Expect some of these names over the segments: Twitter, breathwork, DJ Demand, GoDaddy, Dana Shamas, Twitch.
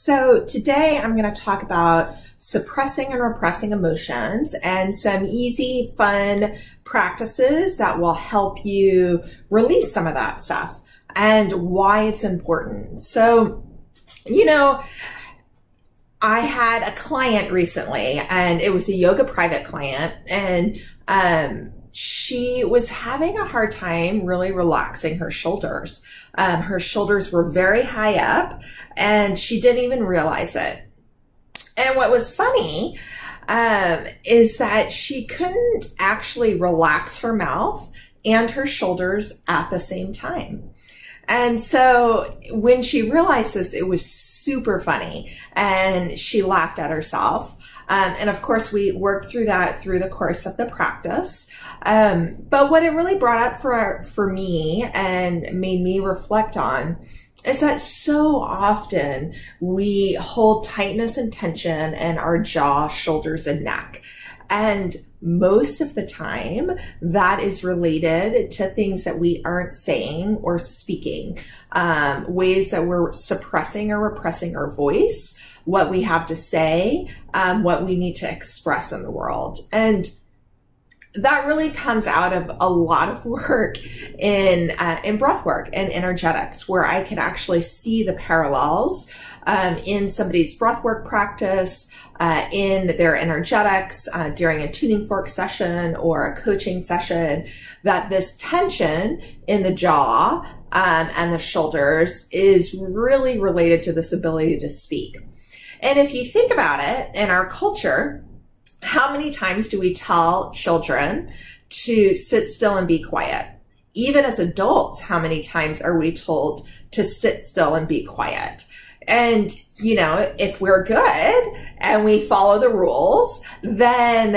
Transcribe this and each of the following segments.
So today I'm going to talk about suppressing and repressing emotions and some easy, fun practices that will help you release some of that stuff and why it's important. So, you know, I had a client recently and it was a yoga private client, and she was having a hard time really relaxing her shoulders. Her shoulders were very high up and she didn't even realize it. And what was funny is that she couldn't actually relax her mouth and her shoulders at the same time. And so when she realized this, it was super funny and she laughed at herself. And of course we worked through that through the course of the practice. But what it really brought up for me and made me reflect on is that so often we hold tightness and tension in our jaw, shoulders, and neck. And most of the time that is related to things that we aren't saying or speaking, ways that we're suppressing or repressing our voice, what we have to say, what we need to express in the world. And that really comes out of a lot of work in breath work and energetics, where I can actually see the parallels in somebody's breath work practice, in their energetics, during a tuning fork session or a coaching session, that this tension in the jaw and the shoulders is really related to this ability to speak. And if you think about it, in our culture, how many times do we tell children to sit still and be quiet? Even as adults, how many times are we told to sit still and be quiet? And, you know, if we're good and we follow the rules, then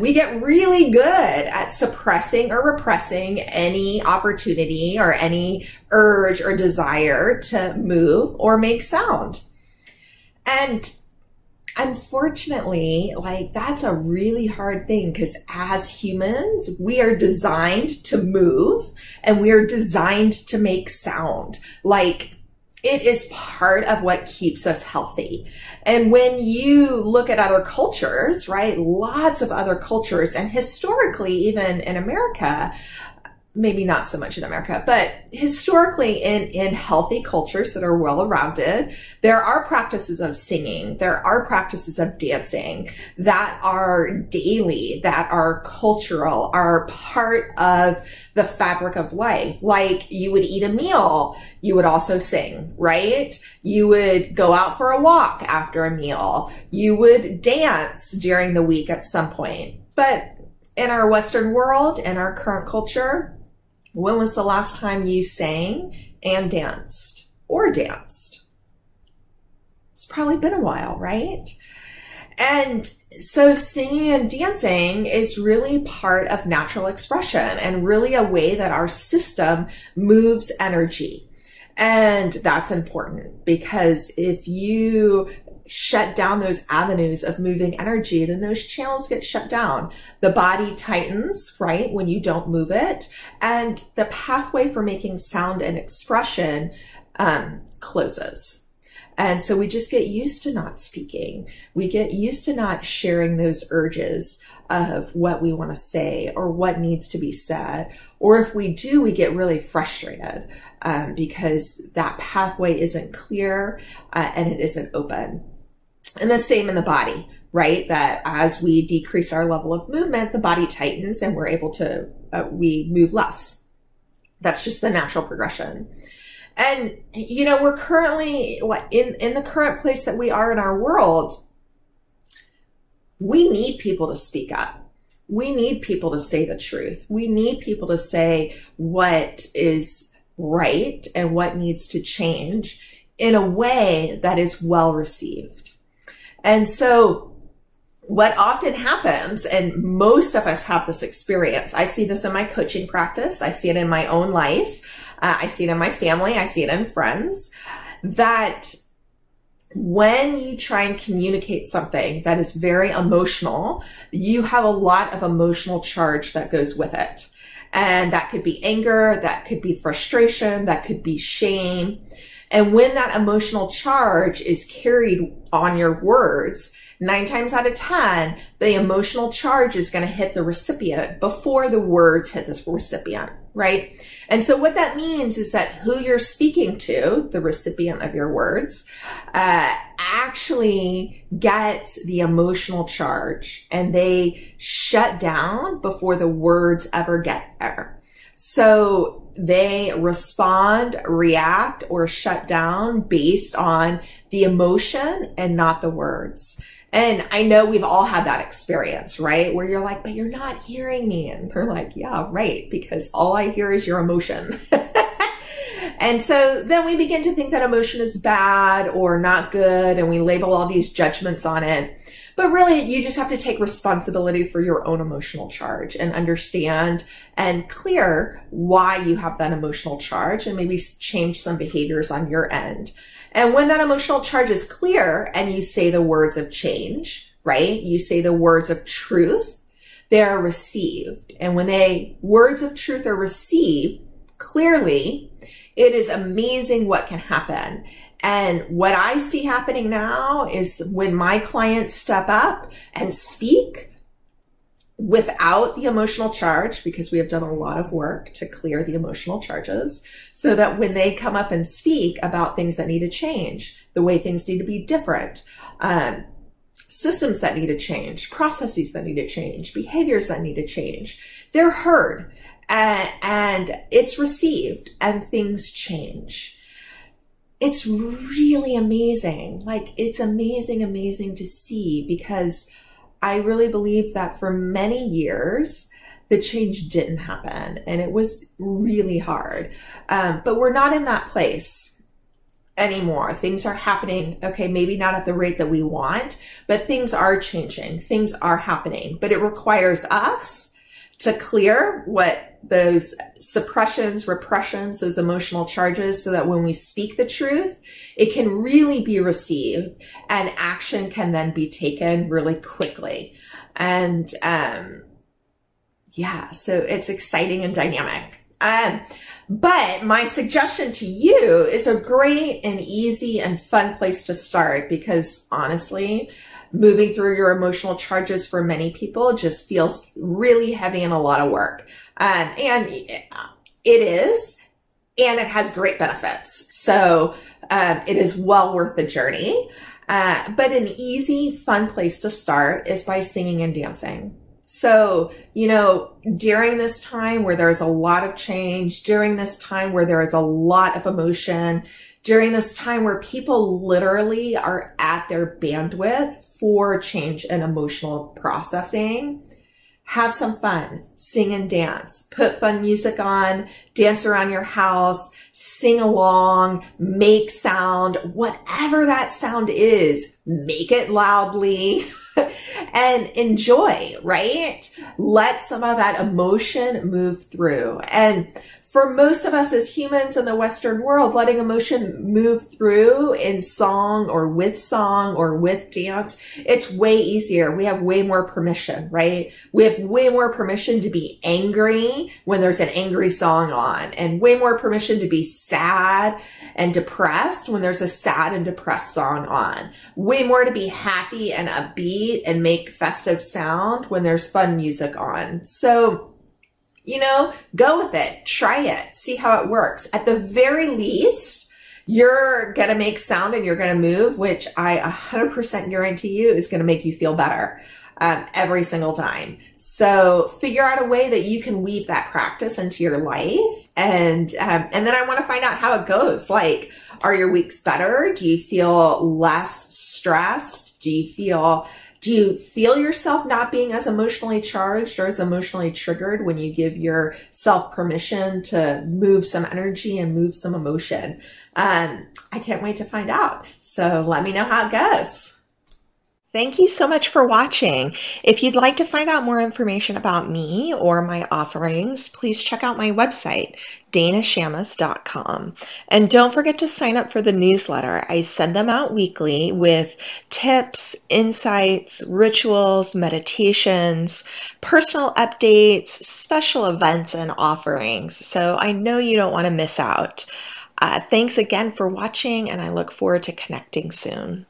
we get really good at suppressing or repressing any opportunity or any urge or desire to move or make sound. And unfortunately, like, that's a really hard thing, because as humans, we are designed to move and we are designed to make sound. Like, it is part of what keeps us healthy. And when you look at other cultures, right, lots of other cultures, and historically, even in America, maybe not so much in America, but historically in healthy cultures that are well-rounded, there are practices of singing, there are practices of dancing that are daily, that are cultural, are part of the fabric of life. Like, you would eat a meal, you would also sing, right? You would go out for a walk after a meal, you would dance during the week at some point. But in our Western world, in our current culture, when was the last time you sang and danced or danced? It's probably been a while, right? And so singing and dancing is really part of natural expression and really a way that our system moves energy. And that's important, because if you shut down those avenues of moving energy, then those channels get shut down. The body tightens, right, when you don't move it, and the pathway for making sound and expression closes. And so we just get used to not speaking. We get used to not sharing those urges of what we want to say or what needs to be said. Or if we do, we get really frustrated because that pathway isn't clear and it isn't open. And the same in the body, right? That as we decrease our level of movement, the body tightens and we're able to, we move less. That's just the natural progression. And, you know, we're currently in the current place that we are in our world. We need people to speak up. We need people to say the truth. We need people to say what is right and what needs to change in a way that is well received. And so what often happens, and most of us have this experience, I see this in my coaching practice, I see it in my own life, I see it in my family, I see it in friends, that when you try and communicate something that is very emotional, you have a lot of emotional charge that goes with it. And that could be anger, that could be frustration, that could be shame. And when that emotional charge is carried on your words, 9 times out of 10, the emotional charge is going to hit the recipient before the words hit this recipient, right? And so what that means is that who you're speaking to, the recipient of your words, actually gets the emotional charge and they shut down before the words ever get there. So they respond, react, or shut down based on the emotion and not the words. And I know we've all had that experience, right? Where you're like, but you're not hearing me. And they're like, yeah, right. Because all I hear is your emotion. And so then we begin to think that emotion is bad or not good. And we label all these judgments on it. But really, you just have to take responsibility for your own emotional charge and understand and clear why you have that emotional charge and maybe change some behaviors on your end. And when that emotional charge is clear and you say the words of change, right? You say the words of truth, they are received. And when the words of truth are received clearly, it is amazing what can happen. And what I see happening now is when my clients step up and speak without the emotional charge, because we have done a lot of work to clear the emotional charges, so that when they come up and speak about things that need to change, the way things need to be different, systems that need to change, processes that need to change, behaviors that need to change, they're heard and it's received and things change. It's really amazing. Like, it's amazing to see, because I really believe that for many years, the change didn't happen and it was really hard. But we're not in that place anymore. Things are happening. Okay, maybe not at the rate that we want, but things are changing. Things are happening, but it requires us to clear what those suppressions, repressions, those emotional charges, so that when we speak the truth, it can really be received and action can then be taken really quickly. And yeah, so it's exciting and dynamic. But my suggestion to you is a great and easy and fun place to start, because honestly, moving through your emotional charges for many people just feels really heavy and a lot of work. And it is, and it has great benefits. So it is well worth the journey. But an easy, fun place to start is by singing and dancing. So, you know, during this time where there's a lot of change, during this time where there is a lot of emotion, during this time where people literally are at their bandwidth for change and emotional processing, have some fun, sing and dance, put fun music on, dance around your house, sing along, make sound, whatever that sound is, make it loudly. And enjoy, right? Let some of that emotion move through. And for most of us as humans in the Western world, letting emotion move through in song or with dance, it's way easier. We have way more permission, right? We have way more permission to be angry when there's an angry song on, and way more permission to be sad and depressed when there's a sad and depressed song on, way more to be happy and upbeat and make festive sound when there's fun music on. So, you know, go with it, try it, see how it works. At the very least, you're going to make sound and you're going to move, which I 100% guarantee you is going to make you feel better every single time. So figure out a way that you can weave that practice into your life. And then I want to find out how it goes. Like, are your weeks better? Do you feel less stressed? Do you feel yourself not being as emotionally charged or as emotionally triggered when you give yourself permission to move some energy and move some emotion? I can't wait to find out. So let me know how it goes. Thank you so much for watching. If you'd like to find out more information about me or my offerings, please check out my website, danashamas.com. And don't forget to sign up for the newsletter. I send them out weekly with tips, insights, rituals, meditations, personal updates, special events, and offerings. So I know you don't want to miss out. Thanks again for watching, and I look forward to connecting soon.